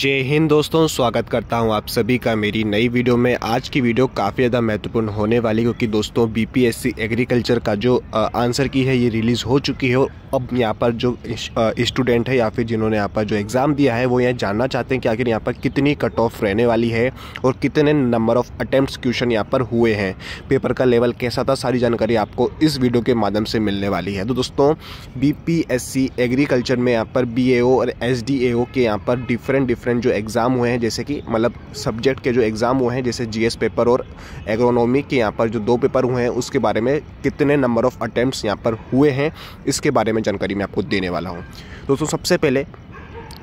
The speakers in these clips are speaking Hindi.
जय हिंद दोस्तों, स्वागत करता हूं आप सभी का मेरी नई वीडियो में। आज की वीडियो काफ़ी ज़्यादा महत्वपूर्ण होने वाली, क्योंकि दोस्तों बीपीएससी एग्रीकल्चर का जो आंसर की है ये रिलीज़ हो चुकी है और अब यहाँ पर जो स्टूडेंट है या फिर जिन्होंने यहाँ पर जो एग्ज़ाम दिया है वो यह जानना चाहते हैं कि आखिर यहाँ पर कितनी कट ऑफ रहने वाली है और कितने नंबर ऑफ अटैम्प्ट क्वेश्चन यहाँ पर हुए हैं, पेपर का लेवल कैसा था, सारी जानकारी आपको इस वीडियो के माध्यम से मिलने वाली है। तो दोस्तों बीपीएससी एग्रीकल्चर में यहाँ पर बीएओ और एसडीएओ के यहाँ पर डिफरेंट जो एग्ज़ाम हुए हैं, जैसे कि मतलब सब्जेक्ट के जो एग्ज़ाम हुए हैं, जैसे जीएस पेपर और एग्रोनॉमी के यहाँ पर जो दो पेपर हुए हैं उसके बारे में कितने नंबर ऑफ अटैम्प्ट्स यहाँ पर हुए हैं इसके बारे में जानकारी मैं आपको देने वाला हूँ। दोस्तों सबसे पहले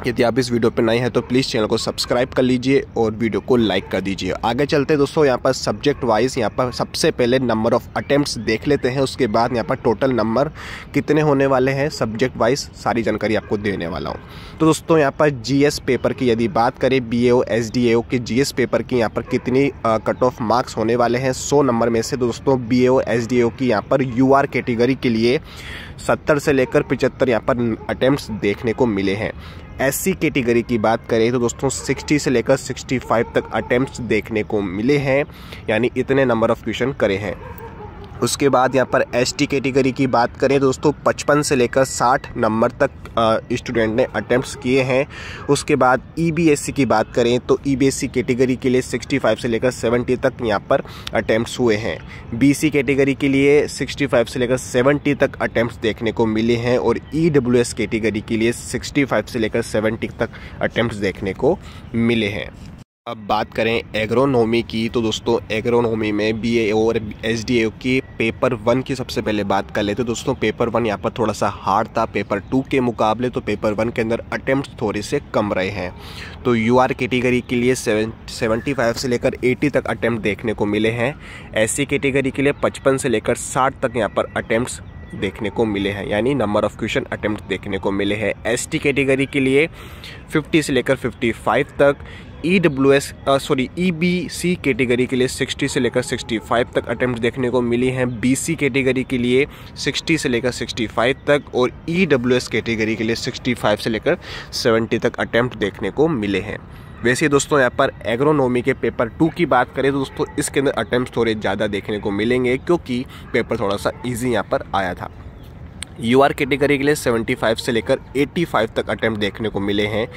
यदि आप इस वीडियो पर नए हैं तो प्लीज़ चैनल को सब्सक्राइब कर लीजिए और वीडियो को लाइक कर दीजिए। आगे चलते दोस्तों यहाँ पर सब्जेक्ट वाइज यहाँ पर सबसे पहले नंबर ऑफ़ अटैम्प्ट्स देख लेते हैं, उसके बाद यहाँ पर टोटल नंबर कितने होने वाले हैं सब्जेक्ट वाइज सारी जानकारी आपको देने वाला हूँ। तो दोस्तों यहाँ पर जीएस पेपर की यदि बात करें, बीएओ एसडीएओ के जीएस पेपर की यहाँ पर कितनी कट ऑफ मार्क्स होने वाले हैं 100 नंबर में से, दोस्तों बीएओ एसडीएओ की यहाँ पर यूआर कैटेगरी के लिए 70 से लेकर 75 यहाँ पर अटैम्प्ट्स देखने को मिले हैं। एससी कैटेगरी की बात करें तो दोस्तों 60 से लेकर 65 तक अटैम्प्ट्स देखने को मिले हैं, यानी इतने नंबर ऑफ क्वेश्चन करे हैं। उसके बाद यहाँ पर एसटी कैटेगरी की बात करें दोस्तों 55 से लेकर 60 नंबर तक स्टूडेंट ने अटैम्प्ट्स किए हैं। उसके बाद ईबीसी की बात करें तो ईबीसी कैटेगरी के लिए 65 से लेकर 70 तक यहाँ पर अटैम्प्ट्स हुए हैं। बीसी कैटेगरी के लिए 65 से लेकर 70 तक अटैम्प्ट्स देखने को मिले हैं और ईडब्ल्यूएस कैटेगरी के लिए 65 से लेकर 70 तक अटैम्प्ट्स देखने को मिले हैं। अब बात करें एग्रोनॉमी की, तो दोस्तों एग्रोनॉमी में बीएओ और एसडीओ की पेपर वन की सबसे पहले बात कर लेते हैं। दोस्तों पेपर वन यहाँ पर थोड़ा सा हार्ड था पेपर टू के मुकाबले, तो पेपर वन के अंदर अटैम्प्ट्स थोड़े से कम रहे हैं। तो यूआर कैटेगरी के लिए 75 से लेकर 80 तक अटैम्प्ट देखने को मिले हैं। एससी कैटेगरी के लिए 55 से लेकर 60 तक यहाँ पर अटैम्प्ट्स देखने को मिले हैं, यानी नंबर ऑफ क्वेश्चन अटैम्प्ट देखने को मिले हैं। एसटी कैटेगरी के लिए 50 से लेकर 55 तक, ईबीसी कैटेगरी के लिए 60 से लेकर 65 तक अटैम्प्ट देखने को मिली हैं। बीसी कैटेगरी के लिए 60 से लेकर 65 तक और ईडब्ल्यूएस कैटेगरी के लिए 65 से लेकर 70 तक अटैम्प्ट देखने को मिले हैं। वैसे दोस्तों यहाँ पर एग्रोनॉमी के पेपर टू की बात करें तो दोस्तों इसके अंदर अटैम्प्ट थोड़े ज़्यादा देखने को मिलेंगे, क्योंकि पेपर थोड़ा सा ईजी यहाँ पर आया था। यूआर कैटेगरी के लिए 75 से लेकर 85 तक अटैम्प्ट देखने को मिले हैं।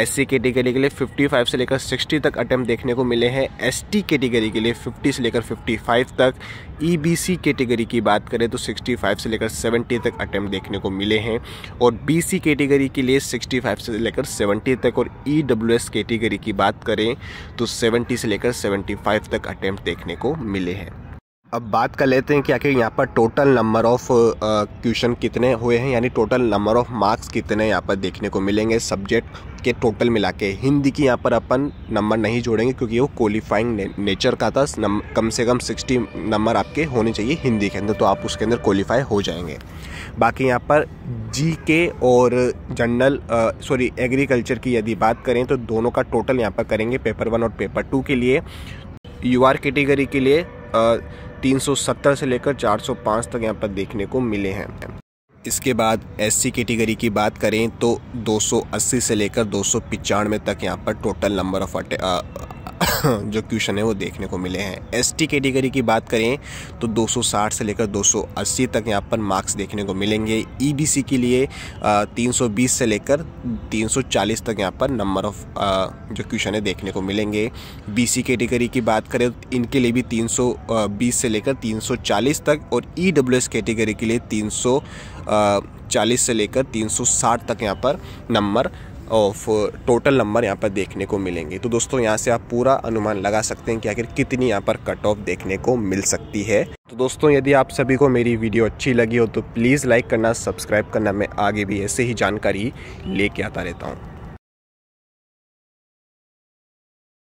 एससी कैटेगरी के लिए 55 से लेकर 60 तक अटैम्प्ट देखने को मिले हैं। एसटी कैटेगरी के लिए 50 से लेकर 55 तक, ईबीसी कैटेगरी की बात करें तो 65 से लेकर 70 तक अटैम्प्ट देखने को मिले हैं और बीसी कैटेगरी के लिए 65 से लेकर 70 तक और ईडब्ल्यूएस कैटेगरी की बात करें तो 70 से लेकर 75 तक अटैम्प्ट देखने को मिले हैं। अब बात कर लेते हैं कि आखिर यहाँ पर टोटल नंबर ऑफ क्वेश्चन कितने हुए हैं, यानी टोटल नंबर ऑफ मार्क्स कितने यहाँ पर देखने को मिलेंगे सब्जेक्ट के टोटल मिला के। हिंदी की यहाँ पर अपन नंबर नहीं जोड़ेंगे क्योंकि वो क्वालिफाइंग नेचर का था, कम से कम 60 नंबर आपके होने चाहिए हिंदी के अंदर, तो आप उसके अंदर क्वालिफाई हो जाएंगे। बाकी यहाँ पर जी के और जनरल एग्रीकल्चर की यदि बात करें तो दोनों का टोटल यहाँ पर करेंगे पेपर वन और पेपर टू के लिए। यू आर कैटेगरी के लिए 370 से लेकर 405 तक यहाँ पर देखने को मिले हैं। इसके बाद एससी कैटेगरी की बात करें तो 280 से लेकर 295 तक यहाँ पर टोटल नंबर ऑफ जो क्वेश्चन है वो देखने को मिले हैं। एसटी कैटेगरी की बात करें तो 260 से लेकर 280 तक यहाँ पर मार्क्स देखने को मिलेंगे। ईबीसी के लिए 320 से लेकर 340 तक यहाँ पर नंबर ऑफ जो क्वेश्चन है देखने को मिलेंगे। बीसी कैटेगरी की बात करें तो इनके लिए भी 320 से लेकर 340 तक और ईडब्ल्यूएस कैटेगरी के लिए 340 से लेकर 360 तक यहाँ पर नंबर ऑफ टोटल नंबर यहाँ पर देखने को मिलेंगे। तो दोस्तों यहाँ से आप पूरा अनुमान लगा सकते हैं कि आखिर कितनी यहाँ पर कट ऑफ देखने को मिल सकती है। तो दोस्तों यदि आप सभी को मेरी वीडियो अच्छी लगी हो तो प्लीज़ लाइक करना, सब्सक्राइब करना। मैं आगे भी ऐसे ही जानकारी लेके आता रहता हूँ।